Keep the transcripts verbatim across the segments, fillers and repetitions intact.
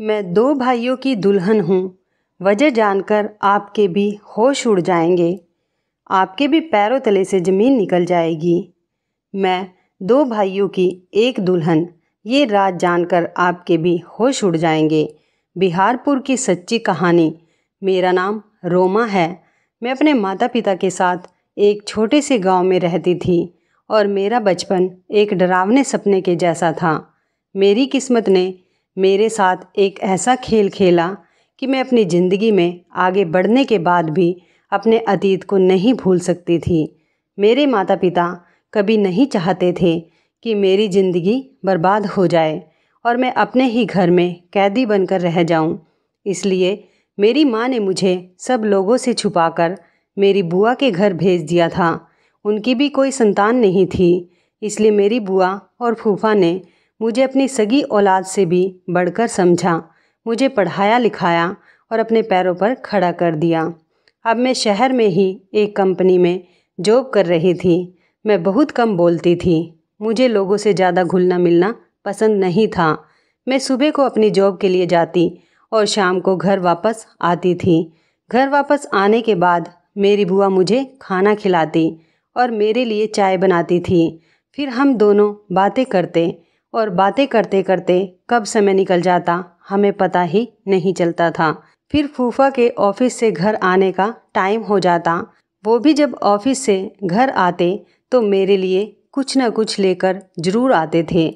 मैं दो भाइयों की दुल्हन हूँ। वजह जानकर आपके भी होश उड़ जाएंगे, आपके भी पैरों तले से ज़मीन निकल जाएगी। मैं दो भाइयों की एक दुल्हन, ये राज जानकर आपके भी होश उड़ जाएंगे। बिहारपुर की सच्ची कहानी। मेरा नाम रोमा है। मैं अपने माता पिता के साथ एक छोटे से गांव में रहती थी और मेरा बचपन एक डरावने सपने के जैसा था। मेरी किस्मत ने मेरे साथ एक ऐसा खेल खेला कि मैं अपनी ज़िंदगी में आगे बढ़ने के बाद भी अपने अतीत को नहीं भूल सकती थी। मेरे माता पिता कभी नहीं चाहते थे कि मेरी ज़िंदगी बर्बाद हो जाए और मैं अपने ही घर में कैदी बनकर रह जाऊं। इसलिए मेरी माँ ने मुझे सब लोगों से छुपाकर मेरी बुआ के घर भेज दिया था। उनकी भी कोई संतान नहीं थी, इसलिए मेरी बुआ और फूफा ने मुझे अपनी सगी औलाद से भी बढ़कर समझा, मुझे पढ़ाया लिखाया और अपने पैरों पर खड़ा कर दिया। अब मैं शहर में ही एक कंपनी में जॉब कर रही थी। मैं बहुत कम बोलती थी, मुझे लोगों से ज़्यादा घुलना मिलना पसंद नहीं था। मैं सुबह को अपनी जॉब के लिए जाती और शाम को घर वापस आती थी। घर वापस आने के बाद मेरी बुआ मुझे खाना खिलाती और मेरे लिए चाय बनाती थी। फिर हम दोनों बातें करते और बातें करते करते कब समय निकल जाता हमें पता ही नहीं चलता था। फिर फूफा के ऑफिस से घर आने का टाइम हो जाता। वो भी जब ऑफिस से घर आते तो मेरे लिए कुछ न कुछ लेकर ज़रूर आते थे,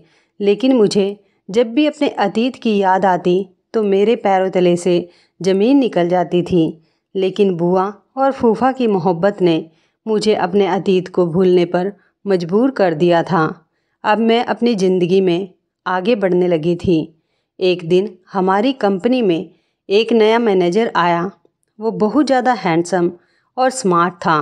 लेकिन मुझे जब भी अपने अतीत की याद आती तो मेरे पैरों तले से ज़मीन निकल जाती थी। लेकिन बुआ और फूफा की मोहब्बत ने मुझे अपने अतीत को भूलने पर मजबूर कर दिया था। अब मैं अपनी ज़िंदगी में आगे बढ़ने लगी थी। एक दिन हमारी कंपनी में एक नया मैनेजर आया। वो बहुत ज़्यादा हैंडसम और स्मार्ट था।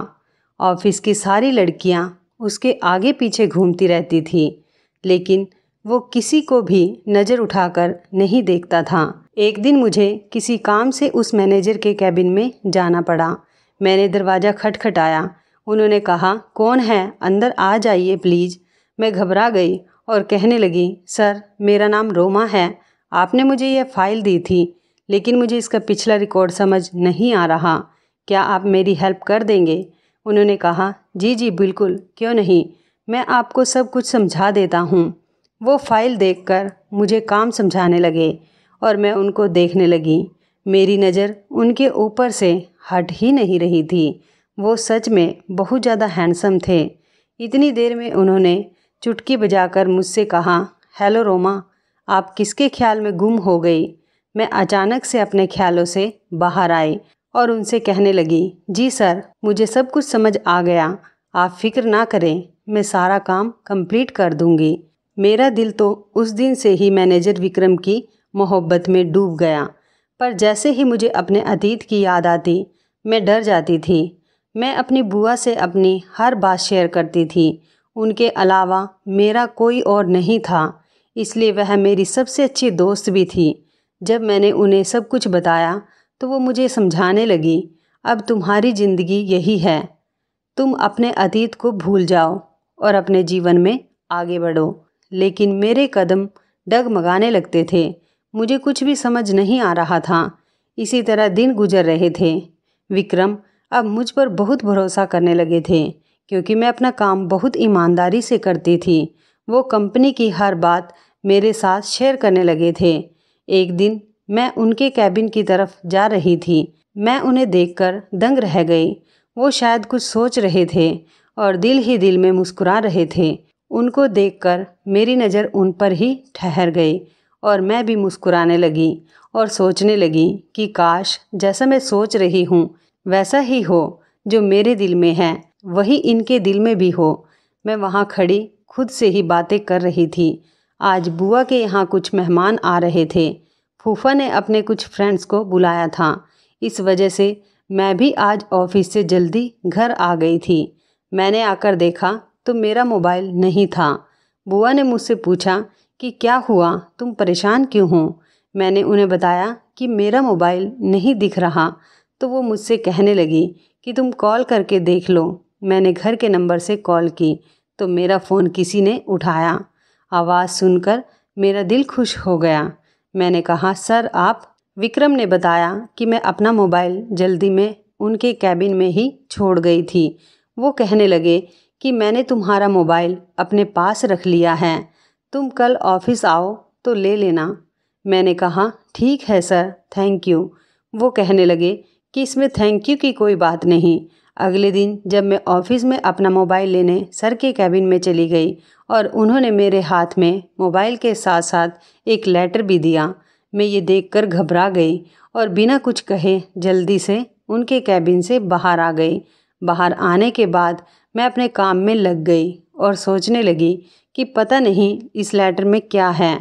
ऑफिस की सारी लड़कियां उसके आगे पीछे घूमती रहती थी, लेकिन वो किसी को भी नज़र उठाकर नहीं देखता था। एक दिन मुझे किसी काम से उस मैनेजर के कैबिन में जाना पड़ा। मैंने दरवाज़ा खटखटाया। उन्होंने कहा, कौन है, अंदर आ जाइए प्लीज़। मैं घबरा गई और कहने लगी, सर मेरा नाम रोमा है, आपने मुझे यह फ़ाइल दी थी, लेकिन मुझे इसका पिछला रिकॉर्ड समझ नहीं आ रहा, क्या आप मेरी हेल्प कर देंगे? उन्होंने कहा, जी जी बिल्कुल, क्यों नहीं, मैं आपको सब कुछ समझा देता हूँ। वो फ़ाइल देखकर मुझे काम समझाने लगे और मैं उनको देखने लगी। मेरी नज़र उनके ऊपर से हट ही नहीं रही थी। वो सच में बहुत ज़्यादा हैंडसम थे। इतनी देर में उन्होंने चुटकी बजाकर मुझसे कहा, हेलो रोमा, आप किसके ख्याल में गुम हो गई? मैं अचानक से अपने ख्यालों से बाहर आई और उनसे कहने लगी, जी सर मुझे सब कुछ समझ आ गया, आप फिक्र ना करें, मैं सारा काम कंप्लीट कर दूंगी। मेरा दिल तो उस दिन से ही मैनेजर विक्रम की मोहब्बत में डूब गया, पर जैसे ही मुझे अपने अतीत की याद आती मैं डर जाती थी। मैं अपनी बुआ से अपनी हर बात शेयर करती थी। उनके अलावा मेरा कोई और नहीं था, इसलिए वह मेरी सबसे अच्छी दोस्त भी थी। जब मैंने उन्हें सब कुछ बताया तो वो मुझे समझाने लगी, अब तुम्हारी ज़िंदगी यही है, तुम अपने अतीत को भूल जाओ और अपने जीवन में आगे बढ़ो। लेकिन मेरे कदम डगमगाने लगते थे, मुझे कुछ भी समझ नहीं आ रहा था। इसी तरह दिन गुजर रहे थे। विक्रम अब मुझ पर बहुत भरोसा करने लगे थे, क्योंकि मैं अपना काम बहुत ईमानदारी से करती थी। वो कंपनी की हर बात मेरे साथ शेयर करने लगे थे। एक दिन मैं उनके कैबिन की तरफ जा रही थी। मैं उन्हें देखकर दंग रह गई। वो शायद कुछ सोच रहे थे और दिल ही दिल में मुस्कुरा रहे थे। उनको देखकर मेरी नज़र उन पर ही ठहर गई और मैं भी मुस्कुराने लगी और सोचने लगी कि काश जैसा मैं सोच रही हूँ वैसा ही हो, जो मेरे दिल में है वही इनके दिल में भी हो। मैं वहाँ खड़ी खुद से ही बातें कर रही थी। आज बुआ के यहाँ कुछ मेहमान आ रहे थे। फूफा ने अपने कुछ फ्रेंड्स को बुलाया था। इस वजह से मैं भी आज ऑफिस से जल्दी घर आ गई थी। मैंने आकर देखा तो मेरा मोबाइल नहीं था। बुआ ने मुझसे पूछा कि क्या हुआ, तुम परेशान क्यों हो? मैंने उन्हें बताया कि मेरा मोबाइल नहीं दिख रहा, तो वो मुझसे कहने लगी कि तुम कॉल करके देख लो। मैंने घर के नंबर से कॉल की तो मेरा फ़ोन किसी ने उठाया। आवाज़ सुनकर मेरा दिल खुश हो गया। मैंने कहा, सर आप। विक्रम ने बताया कि मैं अपना मोबाइल जल्दी में उनके कैबिन में ही छोड़ गई थी। वो कहने लगे कि मैंने तुम्हारा मोबाइल अपने पास रख लिया है, तुम कल ऑफिस आओ तो ले लेना। मैंने कहा ठीक है सर, थैंक यू। वो कहने लगे कि इसमें थैंक यू की कोई बात नहीं। अगले दिन जब मैं ऑफिस में अपना मोबाइल लेने सर के कैबिन में चली गई और उन्होंने मेरे हाथ में मोबाइल के साथ साथ एक लेटर भी दिया, मैं ये देखकर घबरा गई और बिना कुछ कहे जल्दी से उनके कैबिन से बाहर आ गई। बाहर आने के बाद मैं अपने काम में लग गई और सोचने लगी कि पता नहीं इस लेटर में क्या है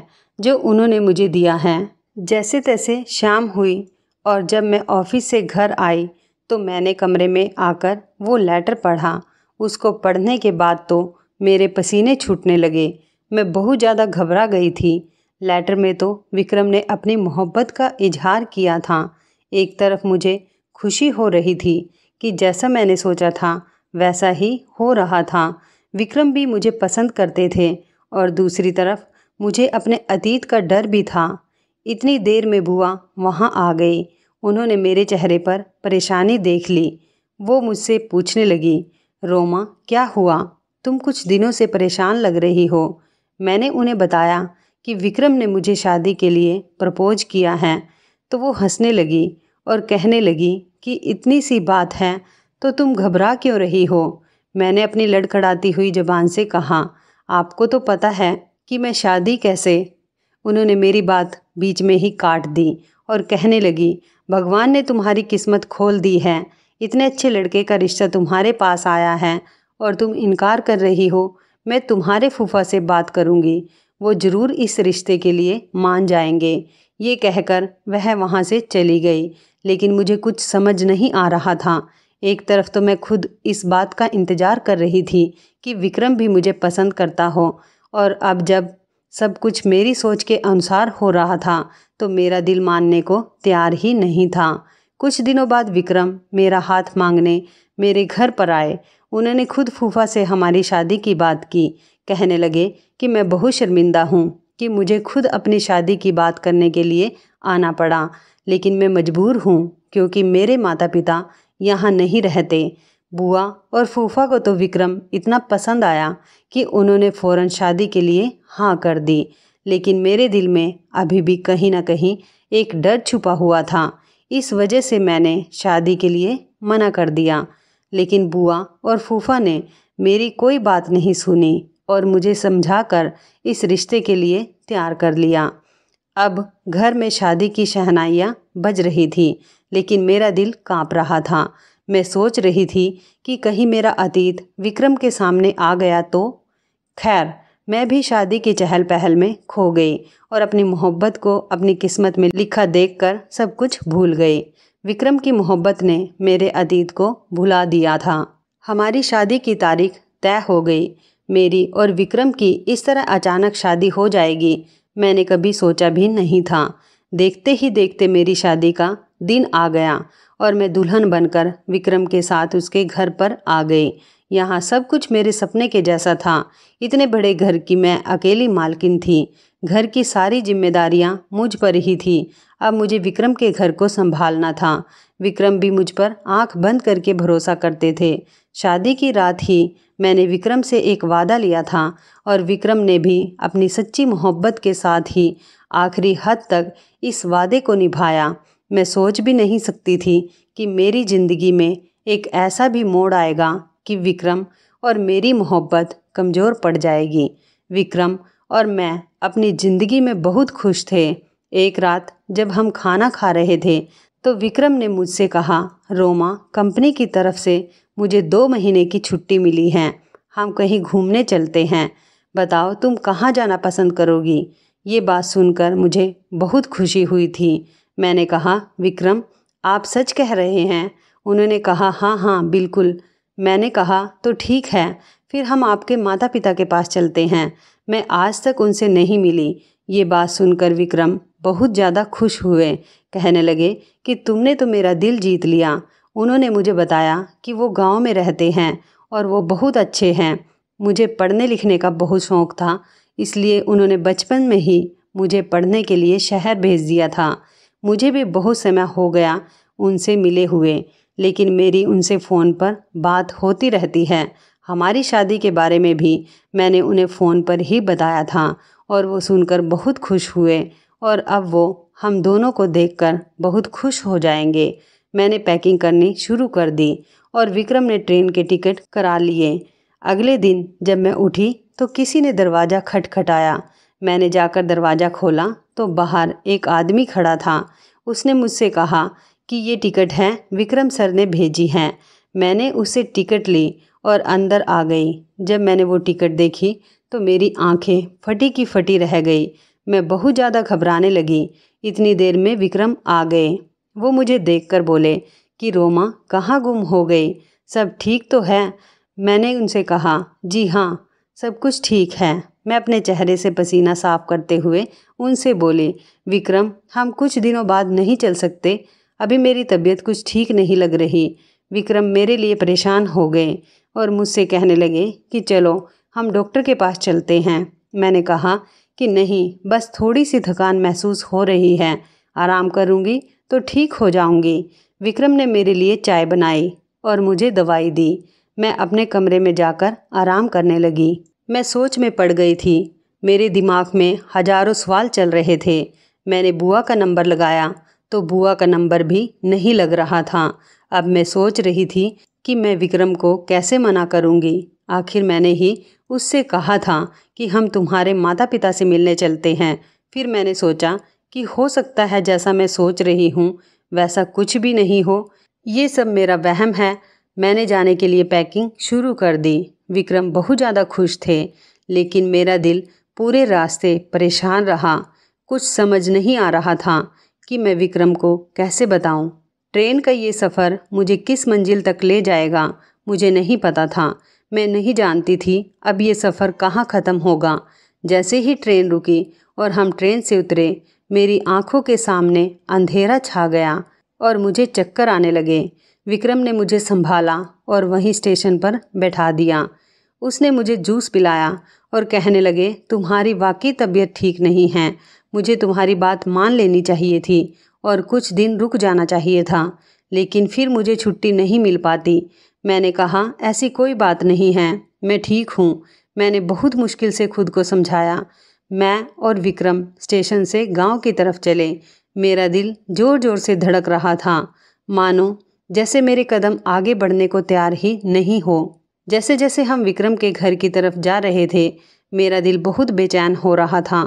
जो उन्होंने मुझे दिया है। जैसे तैसे शाम हुई और जब मैं ऑफिस से घर आई तो मैंने कमरे में आकर वो लेटर पढ़ा। उसको पढ़ने के बाद तो मेरे पसीने छूटने लगे, मैं बहुत ज़्यादा घबरा गई थी। लेटर में तो विक्रम ने अपनी मोहब्बत का इजहार किया था। एक तरफ मुझे खुशी हो रही थी कि जैसा मैंने सोचा था वैसा ही हो रहा था, विक्रम भी मुझे पसंद करते थे, और दूसरी तरफ मुझे अपने अतीत का डर भी था। इतनी देर में बुआ वहाँ आ गई। उन्होंने मेरे चेहरे पर परेशानी देख ली। वो मुझसे पूछने लगी, रोमा क्या हुआ, तुम कुछ दिनों से परेशान लग रही हो। मैंने उन्हें बताया कि विक्रम ने मुझे शादी के लिए प्रपोज किया है, तो वो हंसने लगी और कहने लगी कि इतनी सी बात है तो तुम घबरा क्यों रही हो। मैंने अपनी लड़खड़ाती हुई ज़बान से कहा, आपको तो पता है कि मैं शादी कैसे। उन्होंने मेरी बात बीच में ही काट दी और कहने लगी, भगवान ने तुम्हारी किस्मत खोल दी है, इतने अच्छे लड़के का रिश्ता तुम्हारे पास आया है और तुम इनकार कर रही हो। मैं तुम्हारे फूफा से बात करूँगी, वो ज़रूर इस रिश्ते के लिए मान जाएंगे। ये कहकर वह वहाँ से चली गई, लेकिन मुझे कुछ समझ नहीं आ रहा था। एक तरफ तो मैं खुद इस बात का इंतज़ार कर रही थी कि विक्रम भी मुझे पसंद करता हो, और अब जब सब कुछ मेरी सोच के अनुसार हो रहा था तो मेरा दिल मानने को तैयार ही नहीं था। कुछ दिनों बाद विक्रम मेरा हाथ मांगने मेरे घर पर आए। उन्होंने खुद फूफा से हमारी शादी की बात की। कहने लगे कि मैं बहुत शर्मिंदा हूँ कि मुझे खुद अपनी शादी की बात करने के लिए आना पड़ा, लेकिन मैं मजबूर हूँ क्योंकि मेरे माता पिता यहाँ नहीं रहते। बुआ और फूफा को तो विक्रम इतना पसंद आया कि उन्होंने फ़ौरन शादी के लिए हाँ कर दी, लेकिन मेरे दिल में अभी भी कहीं ना कहीं एक डर छुपा हुआ था। इस वजह से मैंने शादी के लिए मना कर दिया, लेकिन बुआ और फूफा ने मेरी कोई बात नहीं सुनी और मुझे समझाकर इस रिश्ते के लिए तैयार कर लिया। अब घर में शादी की शहनाइयाँ बज रही थी, लेकिन मेरा दिल काँप रहा था। मैं सोच रही थी कि कहीं मेरा अतीत विक्रम के सामने आ गया तो। खैर, मैं भी शादी की चहल पहल में खो गई और अपनी मोहब्बत को अपनी किस्मत में लिखा देखकर सब कुछ भूल गई। विक्रम की मोहब्बत ने मेरे अतीत को भुला दिया था। हमारी शादी की तारीख तय हो गई। मेरी और विक्रम की इस तरह अचानक शादी हो जाएगी, मैंने कभी सोचा भी नहीं था। देखते ही देखते मेरी शादी का दिन आ गया और मैं दुल्हन बनकर विक्रम के साथ उसके घर पर आ गई। यहाँ सब कुछ मेरे सपने के जैसा था। इतने बड़े घर की मैं अकेली मालकिन थी। घर की सारी जिम्मेदारियाँ मुझ पर ही थी। अब मुझे विक्रम के घर को संभालना था। विक्रम भी मुझ पर आंख बंद करके भरोसा करते थे। शादी की रात ही मैंने विक्रम से एक वादा लिया था और विक्रम ने भी अपनी सच्ची मोहब्बत के साथ ही आखिरी हद तक इस वादे को निभाया। मैं सोच भी नहीं सकती थी कि मेरी ज़िंदगी में एक ऐसा भी मोड़ आएगा कि विक्रम और मेरी मोहब्बत कमज़ोर पड़ जाएगी। विक्रम और मैं अपनी ज़िंदगी में बहुत खुश थे। एक रात जब हम खाना खा रहे थे तो विक्रम ने मुझसे कहा, रोमा कंपनी की तरफ से मुझे दो महीने की छुट्टी मिली है, हम कहीं घूमने चलते हैं, बताओ तुम कहाँ जाना पसंद करोगी। ये बात सुनकर मुझे बहुत खुशी हुई थी। मैंने कहा, विक्रम आप सच कह रहे हैं। उन्होंने कहा, हाँ हाँ बिल्कुल। मैंने कहा, तो ठीक है, फिर हम आपके माता पिता के पास चलते हैं, मैं आज तक उनसे नहीं मिली। ये बात सुनकर विक्रम बहुत ज़्यादा खुश हुए। कहने लगे कि तुमने तो मेरा दिल जीत लिया। उन्होंने मुझे बताया कि वो गांव में रहते हैं और वो बहुत अच्छे हैं। मुझे पढ़ने लिखने का बहुत शौक़ था, इसलिए उन्होंने बचपन में ही मुझे पढ़ने के लिए शहर भेज दिया था। मुझे भी बहुत समय हो गया उनसे मिले हुए, लेकिन मेरी उनसे फ़ोन पर बात होती रहती है। हमारी शादी के बारे में भी मैंने उन्हें फ़ोन पर ही बताया था और वो सुनकर बहुत खुश हुए और अब वो हम दोनों को देखकर बहुत खुश हो जाएंगे। मैंने पैकिंग करनी शुरू कर दी और विक्रम ने ट्रेन के टिकट करा लिए। अगले दिन जब मैं उठी तो किसी ने दरवाज़ा खटखटाया। मैंने जाकर दरवाज़ा खोला तो बाहर एक आदमी खड़ा था। उसने मुझसे कहा कि ये टिकट है, विक्रम सर ने भेजी हैं। मैंने उससे टिकट ली और अंदर आ गई। जब मैंने वो टिकट देखी तो मेरी आंखें फटी की फटी रह गई। मैं बहुत ज़्यादा घबराने लगी। इतनी देर में विक्रम आ गए। वो मुझे देखकर बोले कि रोमा कहाँ गुम हो गई, सब ठीक तो है? मैंने उनसे कहा जी हाँ, सब कुछ ठीक है। मैं अपने चेहरे से पसीना साफ करते हुए उनसे बोली, विक्रम हम कुछ दिनों बाद नहीं चल सकते, अभी मेरी तबीयत कुछ ठीक नहीं लग रही। विक्रम मेरे लिए परेशान हो गए और मुझसे कहने लगे कि चलो हम डॉक्टर के पास चलते हैं। मैंने कहा कि नहीं, बस थोड़ी सी थकान महसूस हो रही है, आराम करूँगी तो ठीक हो जाऊँगी। विक्रम ने मेरे लिए चाय बनाई और मुझे दवाई दी। मैं अपने कमरे में जाकर आराम करने लगी। मैं सोच में पड़ गई थी। मेरे दिमाग में हजारों सवाल चल रहे थे। मैंने बुआ का नंबर लगाया तो बुआ का नंबर भी नहीं लग रहा था। अब मैं सोच रही थी कि मैं विक्रम को कैसे मना करूँगी। आखिर मैंने ही उससे कहा था कि हम तुम्हारे माता पिता से मिलने चलते हैं। फिर मैंने सोचा कि हो सकता है जैसा मैं सोच रही हूँ वैसा कुछ भी नहीं हो, ये सब मेरा वहम है। मैंने जाने के लिए पैकिंग शुरू कर दी। विक्रम बहुत ज़्यादा खुश थे, लेकिन मेरा दिल पूरे रास्ते परेशान रहा। कुछ समझ नहीं आ रहा था कि मैं विक्रम को कैसे बताऊं। ट्रेन का ये सफ़र मुझे किस मंजिल तक ले जाएगा मुझे नहीं पता था। मैं नहीं जानती थी अब ये सफ़र कहाँ ख़त्म होगा। जैसे ही ट्रेन रुकी और हम ट्रेन से उतरे, मेरी आँखों के सामने अंधेरा छा गया और मुझे चक्कर आने लगे। विक्रम ने मुझे संभाला और वहीं स्टेशन पर बैठा दिया। उसने मुझे जूस पिलाया और कहने लगे, तुम्हारी वाकई तबीयत ठीक नहीं है, मुझे तुम्हारी बात मान लेनी चाहिए थी और कुछ दिन रुक जाना चाहिए था, लेकिन फिर मुझे छुट्टी नहीं मिल पाती। मैंने कहा ऐसी कोई बात नहीं है, मैं ठीक हूँ। मैंने बहुत मुश्किल से खुद को समझाया। मैं और विक्रम स्टेशन से गाँव की तरफ चले। मेरा दिल ज़ोर ज़ोर से धड़क रहा था, मानो जैसे मेरे कदम आगे बढ़ने को तैयार ही नहीं हो। जैसे जैसे हम विक्रम के घर की तरफ जा रहे थे, मेरा दिल बहुत बेचैन हो रहा था।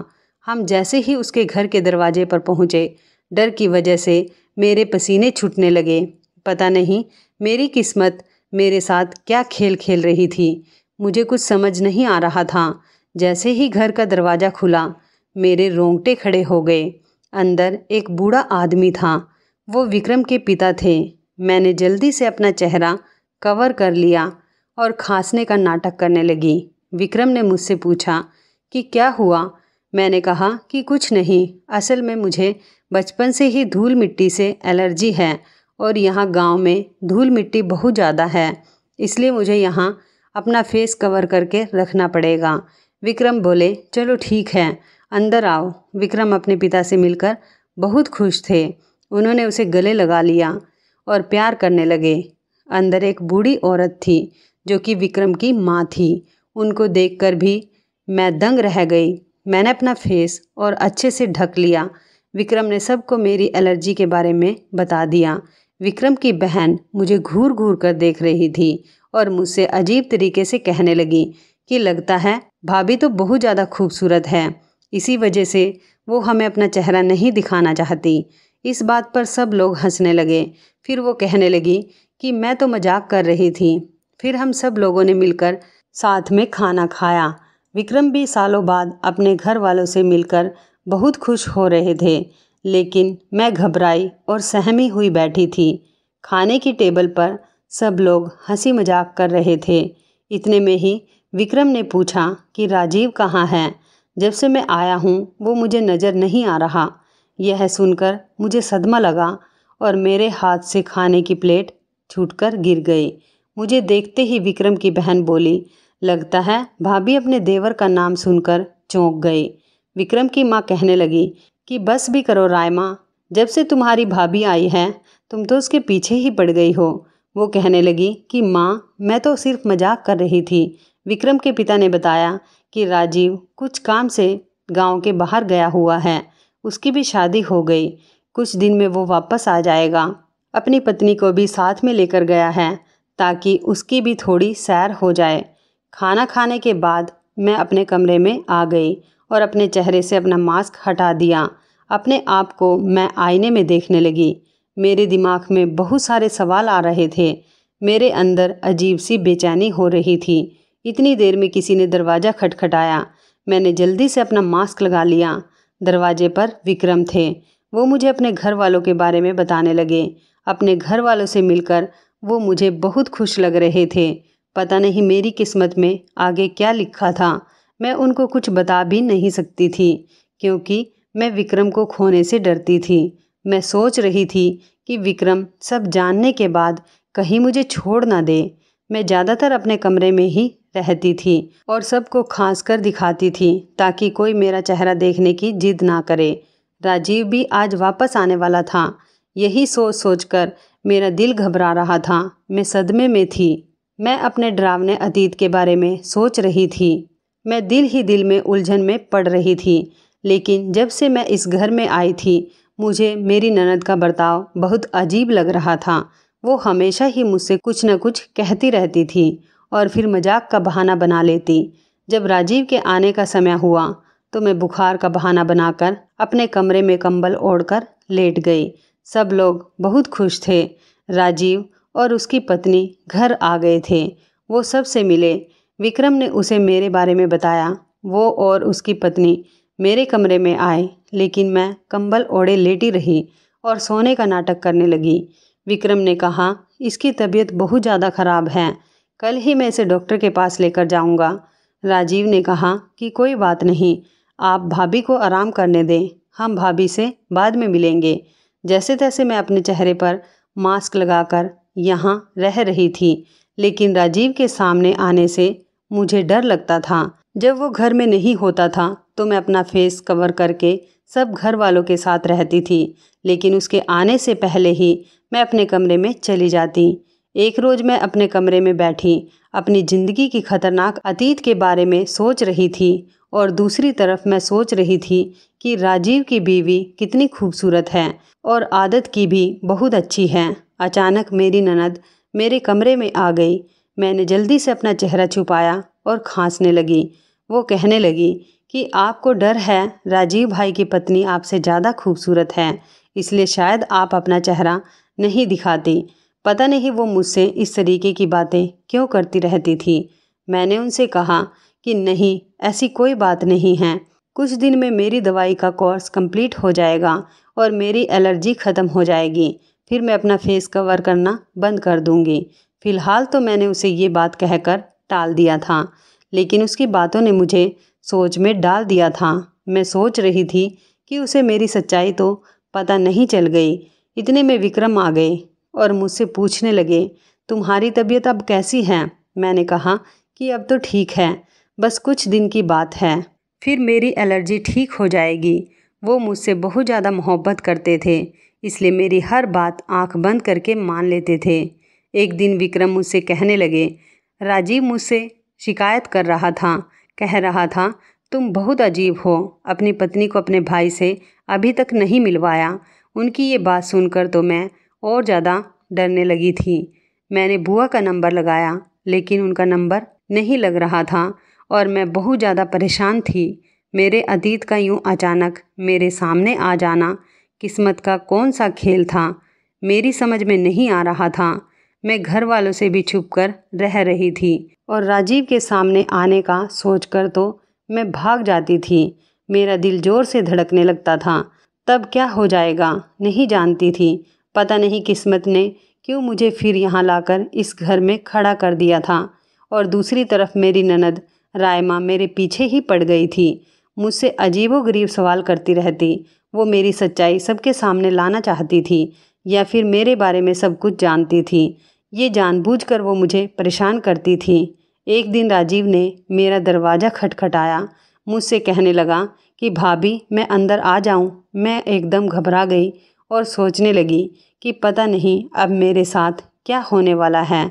हम जैसे ही उसके घर के दरवाजे पर पहुँचे, डर की वजह से मेरे पसीने छूटने लगे। पता नहीं मेरी किस्मत मेरे साथ क्या खेल खेल रही थी, मुझे कुछ समझ नहीं आ रहा था। जैसे ही घर का दरवाज़ा खुला, मेरे रोंगटे खड़े हो गए। अंदर एक बूढ़ा आदमी था, वो विक्रम के पिता थे। मैंने जल्दी से अपना चेहरा कवर कर लिया और खांसने का नाटक करने लगी। विक्रम ने मुझसे पूछा कि क्या हुआ। मैंने कहा कि कुछ नहीं, असल में मुझे बचपन से ही धूल मिट्टी से एलर्जी है और यहाँ गांव में धूल मिट्टी बहुत ज़्यादा है, इसलिए मुझे यहाँ अपना फेस कवर करके रखना पड़ेगा। विक्रम बोले, चलो ठीक है, अंदर आओ। विक्रम अपने पिता से मिलकर बहुत खुश थे। उन्होंने उसे गले लगा लिया और प्यार करने लगे। अंदर एक बूढ़ी औरत थी जो कि विक्रम की माँ थी। उनको देखकर भी मैं दंग रह गई। मैंने अपना फेस और अच्छे से ढक लिया। विक्रम ने सबको मेरी एलर्जी के बारे में बता दिया। विक्रम की बहन मुझे घूर घूर कर देख रही थी और मुझसे अजीब तरीके से कहने लगी कि लगता है भाभी तो बहुत ज़्यादा खूबसूरत है, इसी वजह से वो हमें अपना चेहरा नहीं दिखाना चाहती। इस बात पर सब लोग हंसने लगे। फिर वो कहने लगी कि मैं तो मजाक कर रही थी। फिर हम सब लोगों ने मिलकर साथ में खाना खाया। विक्रम भी सालों बाद अपने घर वालों से मिलकर बहुत खुश हो रहे थे, लेकिन मैं घबराई और सहमी हुई बैठी थी। खाने की टेबल पर सब लोग हंसी मजाक कर रहे थे। इतने में ही विक्रम ने पूछा कि राजीव कहाँ है, जब से मैं आया हूँ वो मुझे नज़र नहीं आ रहा। यह सुनकर मुझे सदमा लगा और मेरे हाथ से खाने की प्लेट छूटकर गिर गई। मुझे देखते ही विक्रम की बहन बोली, लगता है भाभी अपने देवर का नाम सुनकर चौंक गई। विक्रम की माँ कहने लगी कि बस भी करो रायमा, जब से तुम्हारी भाभी आई है तुम तो उसके पीछे ही पड़ गई हो। वो कहने लगी कि माँ मैं तो सिर्फ मजाक कर रही थी। विक्रम के पिता ने बताया कि राजीव कुछ काम से गांव के बाहर गया हुआ है, उसकी भी शादी हो गई, कुछ दिन में वो वापस आ जाएगा। अपनी पत्नी को भी साथ में लेकर गया है ताकि उसकी भी थोड़ी सैर हो जाए। खाना खाने के बाद मैं अपने कमरे में आ गई और अपने चेहरे से अपना मास्क हटा दिया। अपने आप को मैं आईने में देखने लगी। मेरे दिमाग में बहुत सारे सवाल आ रहे थे। मेरे अंदर अजीब सी बेचैनी हो रही थी। इतनी देर में किसी ने दरवाज़ा खटखटाया। मैंने जल्दी से अपना मास्क लगा लिया। दरवाजे पर विक्रम थे। वो मुझे अपने घर वालों के बारे में बताने लगे। अपने घर वालों से मिलकर वो मुझे बहुत खुश लग रहे थे। पता नहीं मेरी किस्मत में आगे क्या लिखा था। मैं उनको कुछ बता भी नहीं सकती थी क्योंकि मैं विक्रम को खोने से डरती थी। मैं सोच रही थी कि विक्रम सब जानने के बाद कहीं मुझे छोड़ ना दे। मैं ज़्यादातर अपने कमरे में ही रहती थी और सबको खांस कर दिखाती थी ताकि कोई मेरा चेहरा देखने की जिद ना करे। राजीव भी आज वापस आने वाला था। यही सोच सोच कर मेरा दिल घबरा रहा था। मैं सदमे में थी। मैं अपने डरावने अतीत के बारे में सोच रही थी। मैं दिल ही दिल में उलझन में पड़ रही थी। लेकिन जब से मैं इस घर में आई थी मुझे मेरी ननद का बर्ताव बहुत अजीब लग रहा था। वो हमेशा ही मुझसे कुछ न कुछ कहती रहती थी और फिर मजाक का बहाना बना लेती। जब राजीव के आने का समय हुआ तो मैं बुखार का बहाना बनाकर अपने कमरे में कंबल ओढ़कर लेट गई। सब लोग बहुत खुश थे। राजीव और उसकी पत्नी घर आ गए थे। वो सबसे मिले। विक्रम ने उसे मेरे बारे में बताया। वो और उसकी पत्नी मेरे कमरे में आए लेकिन मैं कंबल ओढ़े लेटी रही और सोने का नाटक करने लगी। विक्रम ने कहा इसकी तबीयत बहुत ज़्यादा ख़राब है, कल ही मैं इसे डॉक्टर के पास लेकर जाऊंगा। राजीव ने कहा कि कोई बात नहीं, आप भाभी को आराम करने दें, हम भाभी से बाद में मिलेंगे। जैसे तैसे मैं अपने चेहरे पर मास्क लगाकर यहाँ रह रही थी लेकिन राजीव के सामने आने से मुझे डर लगता था। जब वो घर में नहीं होता था तो मैं अपना फेस कवर करके सब घर वालों के साथ रहती थी। लेकिन उसके आने से पहले ही मैं अपने कमरे में चली जाती। एक रोज़ मैं अपने कमरे में बैठी अपनी ज़िंदगी की खतरनाक अतीत के बारे में सोच रही थी और दूसरी तरफ मैं सोच रही थी कि राजीव की बीवी कितनी खूबसूरत है और आदत की भी बहुत अच्छी है। अचानक मेरी ननद मेरे कमरे में आ गई। मैंने जल्दी से अपना चेहरा छुपाया और खांसने लगी। वो कहने लगी कि आपको डर है, राजीव भाई की पत्नी आपसे ज़्यादा खूबसूरत है इसलिए शायद आप अपना चेहरा नहीं दिखाती। पता नहीं वो मुझसे इस तरीके की बातें क्यों करती रहती थी। मैंने उनसे कहा कि नहीं, ऐसी कोई बात नहीं है, कुछ दिन में मेरी दवाई का कोर्स कंप्लीट हो जाएगा और मेरी एलर्जी ख़त्म हो जाएगी, फिर मैं अपना फेस कवर करना बंद कर दूंगी। फ़िलहाल तो मैंने उसे ये बात कहकर टाल दिया था लेकिन उसकी बातों ने मुझे सोच में डाल दिया था। मैं सोच रही थी कि उसे मेरी सच्चाई तो पता नहीं चल गई। इतने में विक्रम आ गए और मुझसे पूछने लगे तुम्हारी तबीयत अब कैसी है। मैंने कहा कि अब तो ठीक है, बस कुछ दिन की बात है, फिर मेरी एलर्जी ठीक हो जाएगी। वो मुझसे बहुत ज़्यादा मोहब्बत करते थे इसलिए मेरी हर बात आंख बंद करके मान लेते थे। एक दिन विक्रम मुझसे कहने लगे, राजीव मुझसे शिकायत कर रहा था, कह रहा था तुम बहुत अजीब हो, अपनी पत्नी को अपने भाई से अभी तक नहीं मिलवाया। उनकी ये बात सुनकर तो मैं और ज़्यादा डरने लगी थी। मैंने बुआ का नंबर लगाया लेकिन उनका नंबर नहीं लग रहा था और मैं बहुत ज़्यादा परेशान थी। मेरे अतीत का यूं अचानक मेरे सामने आ जाना किस्मत का कौन सा खेल था, मेरी समझ में नहीं आ रहा था। मैं घर वालों से भी छुपकर रह रही थी और राजीव के सामने आने का सोचकर तो मैं भाग जाती थी। मेरा दिल ज़ोर से धड़कने लगता था। तब क्या हो जाएगा नहीं जानती थी। पता नहीं किस्मत ने क्यों मुझे फिर यहाँ लाकर इस घर में खड़ा कर दिया था। और दूसरी तरफ मेरी ननद रायमा मेरे पीछे ही पड़ गई थी। मुझसे अजीबोगरीब सवाल करती रहती। वो मेरी सच्चाई सबके सामने लाना चाहती थी या फिर मेरे बारे में सब कुछ जानती थी। ये जानबूझकर वो मुझे परेशान करती थी। एक दिन राजीव ने मेरा दरवाज़ा खटखटाया। मुझसे कहने लगा कि भाभी मैं अंदर आ जाऊं। मैं एकदम घबरा गई और सोचने लगी कि पता नहीं अब मेरे साथ क्या होने वाला है।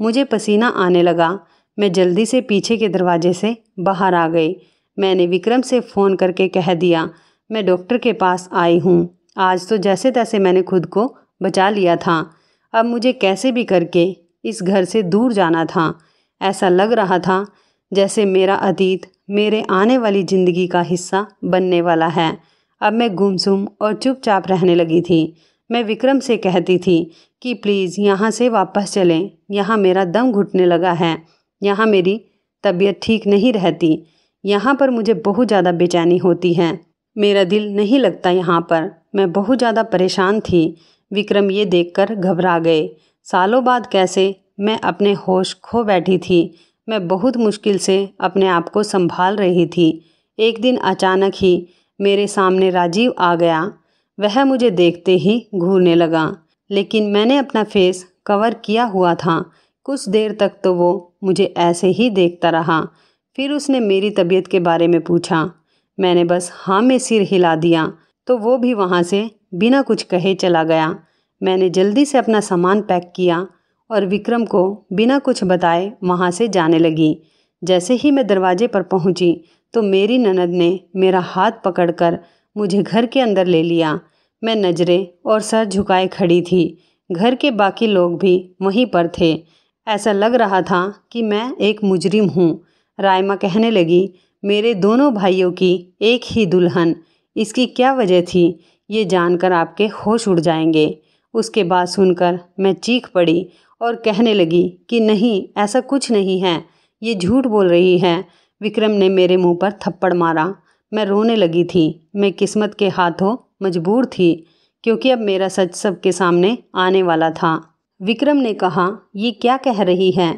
मुझे पसीना आने लगा। मैं जल्दी से पीछे के दरवाजे से बाहर आ गई। मैंने विक्रम से फ़ोन करके कह दिया मैं डॉक्टर के पास आई हूँ। आज तो जैसे तैसे मैंने खुद को बचा लिया था। अब मुझे कैसे भी करके इस घर से दूर जाना था। ऐसा लग रहा था जैसे मेरा अतीत मेरे आने वाली ज़िंदगी का हिस्सा बनने वाला है। अब मैं गुमसुम और चुपचाप रहने लगी थी। मैं विक्रम से कहती थी कि प्लीज़ यहाँ से वापस चलें, यहाँ मेरा दम घुटने लगा है, यहाँ मेरी तबीयत ठीक नहीं रहती, यहाँ पर मुझे बहुत ज़्यादा बेचैनी होती है, मेरा दिल नहीं लगता यहाँ पर। मैं बहुत ज़्यादा परेशान थी। विक्रम ये देखकर घबरा गए। सालों बाद कैसे मैं अपने होश खो बैठी थी। मैं बहुत मुश्किल से अपने आप को संभाल रही थी। एक दिन अचानक ही मेरे सामने राजीव आ गया। वह मुझे देखते ही घूरने लगा, लेकिन मैंने अपना फेस कवर किया हुआ था। कुछ देर तक तो वो मुझे ऐसे ही देखता रहा। फिर उसने मेरी तबीयत के बारे में पूछा। मैंने बस हाँ में सिर हिला दिया तो वो भी वहाँ से बिना कुछ कहे चला गया। मैंने जल्दी से अपना सामान पैक किया और विक्रम को बिना कुछ बताए वहाँ से जाने लगी। जैसे ही मैं दरवाजे पर पहुँची तो मेरी ननद ने मेरा हाथ पकड़कर मुझे घर के अंदर ले लिया। मैं नज़रें और सर झुकाए खड़ी थी। घर के बाकी लोग भी वहीं पर थे। ऐसा लग रहा था कि मैं एक मुजरिम हूँ। रायमा कहने लगी मेरे दोनों भाइयों की एक ही दुल्हन, इसकी क्या वजह थी, ये जानकर आपके होश उड़ जाएंगे। उसके बाद सुनकर मैं चीख पड़ी और कहने लगी कि नहीं, ऐसा कुछ नहीं है, ये झूठ बोल रही है। विक्रम ने मेरे मुंह पर थप्पड़ मारा। मैं रोने लगी थी। मैं किस्मत के हाथों मजबूर थी, क्योंकि अब मेरा सच सबके सामने आने वाला था। विक्रम ने कहा ये क्या कह रही है,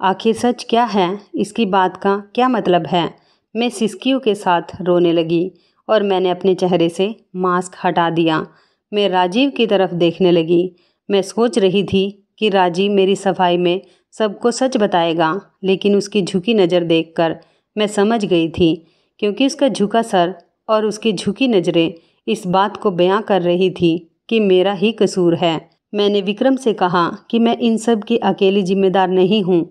आखिर सच क्या है, इसकी बात का क्या मतलब है। मैं सिसकियों के साथ रोने लगी और मैंने अपने चेहरे से मास्क हटा दिया। मैं राजीव की तरफ देखने लगी। मैं सोच रही थी कि राजीव मेरी सफाई में सबको सच बताएगा, लेकिन उसकी झुकी नज़र देखकर मैं समझ गई थी, क्योंकि उसका झुका सर और उसकी झुकी नज़रें इस बात को बयां कर रही थी कि मेरा ही कसूर है। मैंने विक्रम से कहा कि मैं इन सब की अकेली ज़िम्मेदार नहीं हूँ।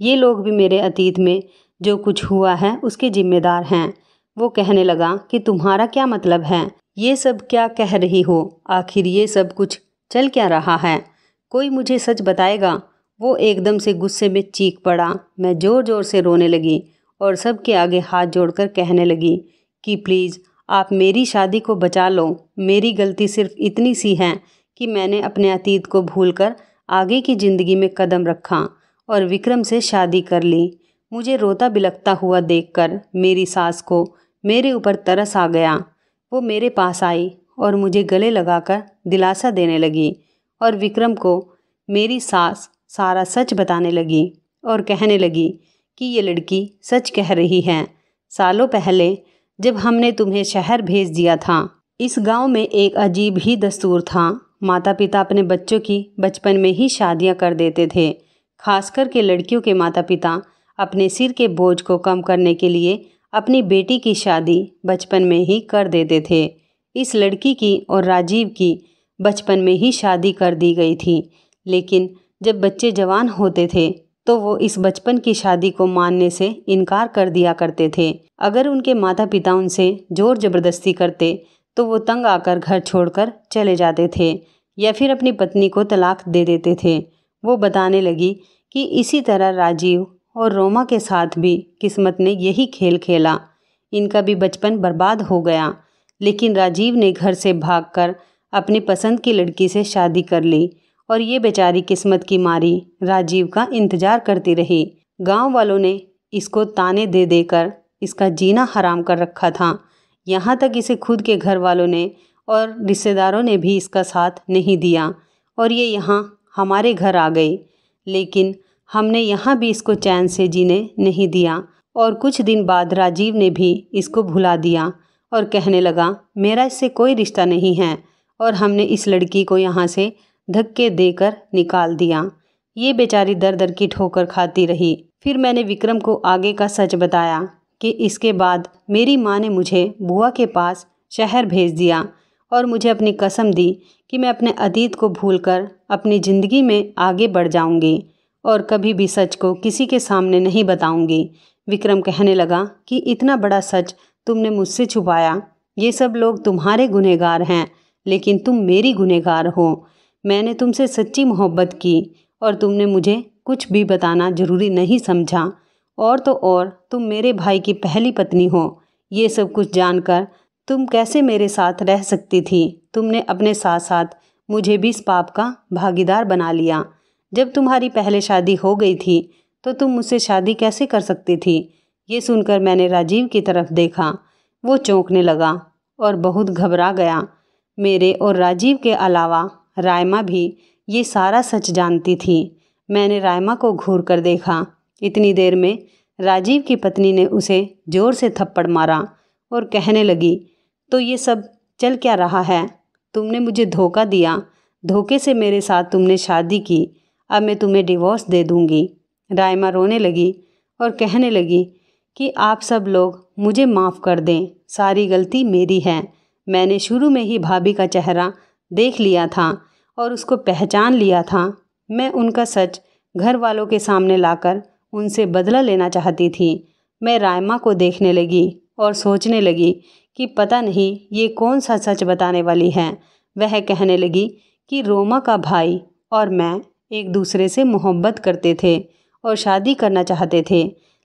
ये लोग भी मेरे अतीत में जो कुछ हुआ है उसके ज़िम्मेदार हैं। वो कहने लगा कि तुम्हारा क्या मतलब है, ये सब क्या कह रही हो, आखिर ये सब कुछ चल क्या रहा है, कोई मुझे सच बताएगा। वो एकदम से गुस्से में चीख पड़ा। मैं ज़ोर ज़ोर से रोने लगी और सबके आगे हाथ जोड़कर कहने लगी कि प्लीज़ आप मेरी शादी को बचा लो। मेरी गलती सिर्फ इतनी सी है कि मैंने अपने अतीत को भूलकर आगे की ज़िंदगी में कदम रखा और विक्रम से शादी कर ली। मुझे रोता बिलखता हुआ देखकर मेरी सास को मेरे ऊपर तरस आ गया। वो मेरे पास आई और मुझे गले लगाकर दिलासा देने लगी और विक्रम को मेरी सास सारा सच बताने लगी और कहने लगी कि ये लड़की सच कह रही है। सालों पहले जब हमने तुम्हें शहर भेज दिया था, इस गांव में एक अजीब ही दस्तूर था। माता पिता अपने बच्चों की बचपन में ही शादियां कर देते थे। खास करके लड़कियों के माता पिता अपने सिर के बोझ को कम करने के लिए अपनी बेटी की शादी बचपन में ही कर देते थे। इस लड़की की और राजीव की बचपन में ही शादी कर दी गई थी, लेकिन जब बच्चे जवान होते थे तो वो इस बचपन की शादी को मानने से इनकार कर दिया करते थे। अगर उनके माता पिता उनसे जोर ज़बरदस्ती करते तो वो तंग आकर घर छोड़कर चले जाते थे या फिर अपनी पत्नी को तलाक दे देते थे। वो बताने लगी कि इसी तरह राजीव और रोमा के साथ भी किस्मत ने यही खेल खेला। इनका भी बचपन बर्बाद हो गया, लेकिन राजीव ने घर से भागकर अपनी पसंद की लड़की से शादी कर ली और ये बेचारी किस्मत की मारी राजीव का इंतज़ार करती रही। गांव वालों ने इसको ताने दे देकर इसका जीना हराम कर रखा था। यहाँ तक इसे खुद के घर वालों ने और रिश्तेदारों ने भी इसका साथ नहीं दिया और ये यहाँ हमारे घर आ गई, लेकिन हमने यहाँ भी इसको चैन से जीने नहीं दिया। और कुछ दिन बाद राजीव ने भी इसको भुला दिया और कहने लगा मेरा इससे कोई रिश्ता नहीं है, और हमने इस लड़की को यहाँ से धक्के देकर निकाल दिया। ये बेचारी दर दर की ठोकर खाती रही। फिर मैंने विक्रम को आगे का सच बताया कि इसके बाद मेरी माँ ने मुझे बुआ के पास शहर भेज दिया और मुझे अपनी कसम दी कि मैं अपने अतीत को भूलकर अपनी ज़िंदगी में आगे बढ़ जाऊंगी और कभी भी सच को किसी के सामने नहीं बताऊंगी। विक्रम कहने लगा कि इतना बड़ा सच तुमने मुझसे छुपाया, ये सब लोग तुम्हारे गुनहगार हैं लेकिन तुम मेरी गुनहगार हो। मैंने तुमसे सच्ची मोहब्बत की और तुमने मुझे कुछ भी बताना ज़रूरी नहीं समझा, और तो और तुम मेरे भाई की पहली पत्नी हो। ये सब कुछ जानकर तुम कैसे मेरे साथ रह सकती थी? तुमने अपने साथ साथ मुझे भी इस पाप का भागीदार बना लिया। जब तुम्हारी पहले शादी हो गई थी तो तुम मुझसे शादी कैसे कर सकती थी? ये सुनकर मैंने राजीव की तरफ देखा। वो चौंकने लगा और बहुत घबरा गया। मेरे और राजीव के अलावा रायमा भी ये सारा सच जानती थी। मैंने रायमा को घूर कर देखा। इतनी देर में राजीव की पत्नी ने उसे ज़ोर से थप्पड़ मारा और कहने लगी, तो ये सब चल क्या रहा है? तुमने मुझे धोखा दिया, धोखे से मेरे साथ तुमने शादी की, अब मैं तुम्हें डिवोर्स दे दूँगी। रायमा रोने लगी और कहने लगी कि आप सब लोग मुझे माफ़ कर दें, सारी गलती मेरी है। मैंने शुरू में ही भाभी का चेहरा देख लिया था और उसको पहचान लिया था। मैं उनका सच घर वालों के सामने लाकर उनसे बदला लेना चाहती थी। मैं रायमा को देखने लगी और सोचने लगी कि पता नहीं ये कौन सा सच बताने वाली है। वह कहने लगी कि रोमा का भाई और मैं एक दूसरे से मोहब्बत करते थे और शादी करना चाहते थे,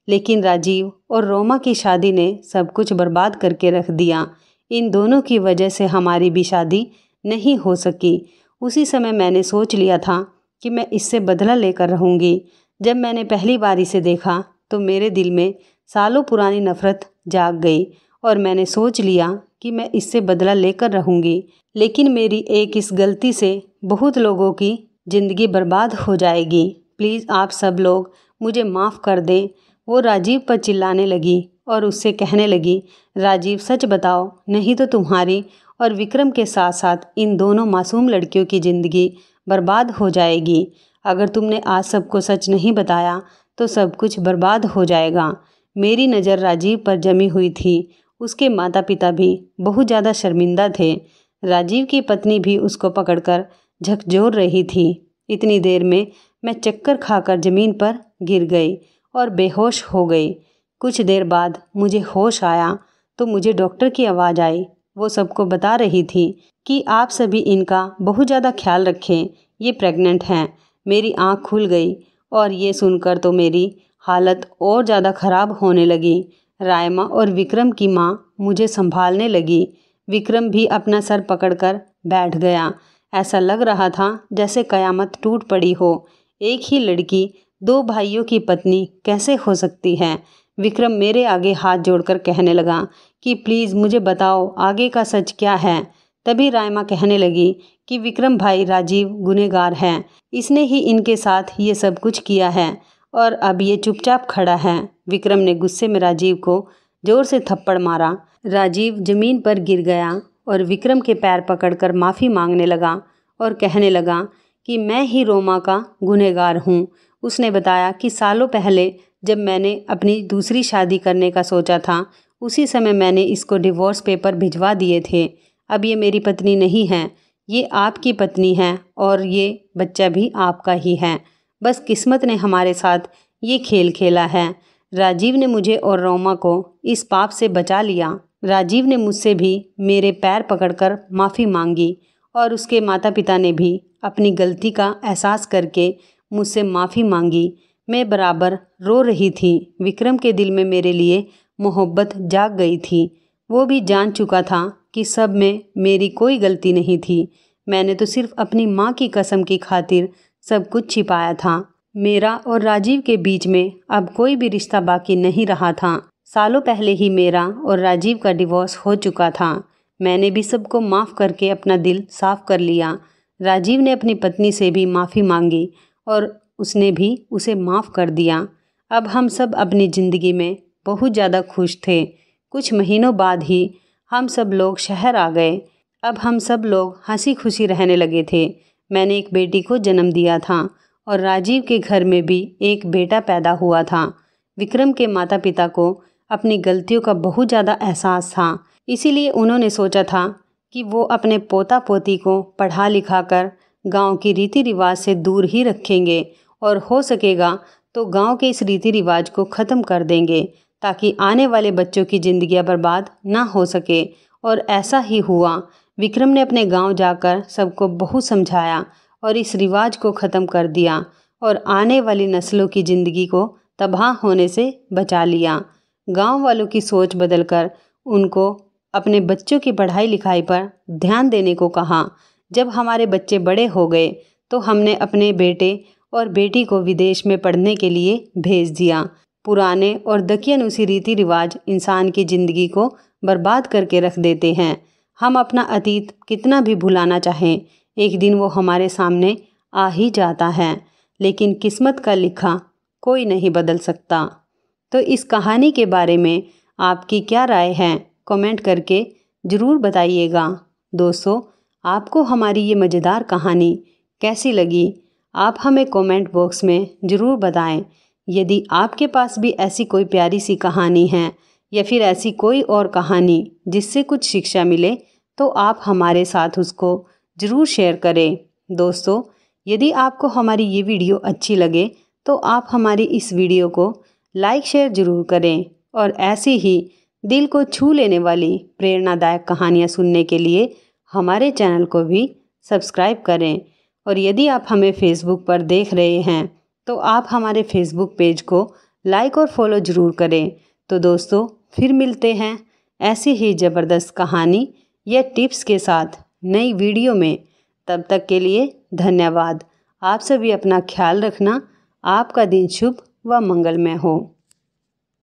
लेकिन राजीव और रोमा की शादी ने सब कुछ बर्बाद करके रख दिया। इन दोनों की वजह से हमारी भी शादी नहीं हो सकी। उसी समय मैंने सोच लिया था कि मैं इससे बदला लेकर रहूँगी। जब मैंने पहली बार इसे देखा तो मेरे दिल में सालों पुरानी नफ़रत जाग गई और मैंने सोच लिया कि मैं इससे बदला लेकर रहूँगी, लेकिन मेरी एक इस गलती से बहुत लोगों की ज़िंदगी बर्बाद हो जाएगी। प्लीज़ आप सब लोग मुझे माफ़ कर दें। वो राजीव पर चिल्लाने लगी और उससे कहने लगी, राजीव सच बताओ, नहीं तो तुम्हारी और विक्रम के साथ साथ इन दोनों मासूम लड़कियों की ज़िंदगी बर्बाद हो जाएगी। अगर तुमने आज सबको सच नहीं बताया तो सब कुछ बर्बाद हो जाएगा। मेरी नज़र राजीव पर जमी हुई थी। उसके माता पिता भी बहुत ज़्यादा शर्मिंदा थे। राजीव की पत्नी भी उसको पकड़कर झकझोर रही थी। इतनी देर में मैं चक्कर खाकर ज़मीन पर गिर गई और बेहोश हो गई। कुछ देर बाद मुझे होश आया तो मुझे डॉक्टर की आवाज़ आई। वो सबको बता रही थी कि आप सभी इनका बहुत ज़्यादा ख्याल रखें, ये प्रेग्नेंट हैं। मेरी आँख खुल गई और ये सुनकर तो मेरी हालत और ज़्यादा ख़राब होने लगी। रायमा और विक्रम की माँ मुझे संभालने लगी। विक्रम भी अपना सर पकड़कर बैठ गया। ऐसा लग रहा था जैसे कयामत टूट पड़ी हो। एक ही लड़की दो भाइयों की पत्नी कैसे हो सकती है? विक्रम मेरे आगे हाथ जोड़कर कहने लगा कि प्लीज़ मुझे बताओ आगे का सच क्या है। तभी रायमा कहने लगी कि विक्रम भाई राजीव गुनहगार है, इसने ही इनके साथ ये सब कुछ किया है और अब ये चुपचाप खड़ा है। विक्रम ने गुस्से में राजीव को ज़ोर से थप्पड़ मारा। राजीव ज़मीन पर गिर गया और विक्रम के पैर पकड़कर माफ़ी मांगने लगा और कहने लगा कि मैं ही रोमा का गुनहगार हूँ। उसने बताया कि सालों पहले जब मैंने अपनी दूसरी शादी करने का सोचा था, उसी समय मैंने इसको डिवोर्स पेपर भिजवा दिए थे। अब ये मेरी पत्नी नहीं है, ये आपकी पत्नी है और ये बच्चा भी आपका ही है। बस किस्मत ने हमारे साथ ये खेल खेला है। राजीव ने मुझे और रोमा को इस पाप से बचा लिया। राजीव ने मुझसे भी मेरे पैर पकड़कर माफ़ी मांगी और उसके माता पिता ने भी अपनी गलती का एहसास करके मुझसे माफ़ी मांगी। मैं बराबर रो रही थी। विक्रम के दिल में मेरे लिए मोहब्बत जाग गई थी। वो भी जान चुका था कि सब में मेरी कोई गलती नहीं थी। मैंने तो सिर्फ अपनी माँ की कसम की खातिर सब कुछ छिपाया था। मेरा और राजीव के बीच में अब कोई भी रिश्ता बाकी नहीं रहा था। सालों पहले ही मेरा और राजीव का डिवोर्स हो चुका था। मैंने भी सबको माफ़ करके अपना दिल साफ कर लिया। राजीव ने अपनी पत्नी से भी माफ़ी मांगी और उसने भी उसे माफ़ कर दिया। अब हम सब अपनी ज़िंदगी में बहुत ज़्यादा खुश थे। कुछ महीनों बाद ही हम सब लोग शहर आ गए। अब हम सब लोग हंसी खुशी रहने लगे थे। मैंने एक बेटी को जन्म दिया था और राजीव के घर में भी एक बेटा पैदा हुआ था। विक्रम के माता पिता को अपनी गलतियों का बहुत ज़्यादा एहसास था। इसीलिए उन्होंने सोचा था कि वो अपने पोता पोती को पढ़ा लिखा कर गाँव की रीति रिवाज से दूर ही रखेंगे और हो सकेगा तो गांव के इस रीति रिवाज को ख़त्म कर देंगे ताकि आने वाले बच्चों की ज़िंदगियां बर्बाद ना हो सके। और ऐसा ही हुआ। विक्रम ने अपने गांव जाकर सबको बहुत समझाया और इस रिवाज को ख़त्म कर दिया और आने वाली नस्लों की ज़िंदगी को तबाह होने से बचा लिया। गांव वालों की सोच बदलकर उनको अपने बच्चों की पढ़ाई लिखाई पर ध्यान देने को कहा। जब हमारे बच्चे बड़े हो गए तो हमने अपने बेटे और बेटी को विदेश में पढ़ने के लिए भेज दिया। पुराने और दकियानूसी रीति रिवाज इंसान की ज़िंदगी को बर्बाद करके रख देते हैं। हम अपना अतीत कितना भी भुलाना चाहें, एक दिन वो हमारे सामने आ ही जाता है, लेकिन किस्मत का लिखा कोई नहीं बदल सकता। तो इस कहानी के बारे में आपकी क्या राय है, कमेंट करके ज़रूर बताइएगा। दोस्तों, आपको हमारी ये मज़ेदार कहानी कैसी लगी, आप हमें कमेंट बॉक्स में ज़रूर बताएं। यदि आपके पास भी ऐसी कोई प्यारी सी कहानी है या फिर ऐसी कोई और कहानी जिससे कुछ शिक्षा मिले तो आप हमारे साथ उसको ज़रूर शेयर करें। दोस्तों, यदि आपको हमारी ये वीडियो अच्छी लगे तो आप हमारी इस वीडियो को लाइक शेयर ज़रूर करें और ऐसी ही दिल को छू लेने वाली प्रेरणादायक कहानियाँ सुनने के लिए हमारे चैनल को भी सब्सक्राइब करें। और यदि आप हमें फ़ेसबुक पर देख रहे हैं तो आप हमारे फ़ेसबुक पेज को लाइक और फॉलो ज़रूर करें। तो दोस्तों, फिर मिलते हैं ऐसी ही ज़बरदस्त कहानी या टिप्स के साथ नई वीडियो में। तब तक के लिए धन्यवाद। आप सभी अपना ख्याल रखना। आपका दिन शुभ व मंगलमय हो।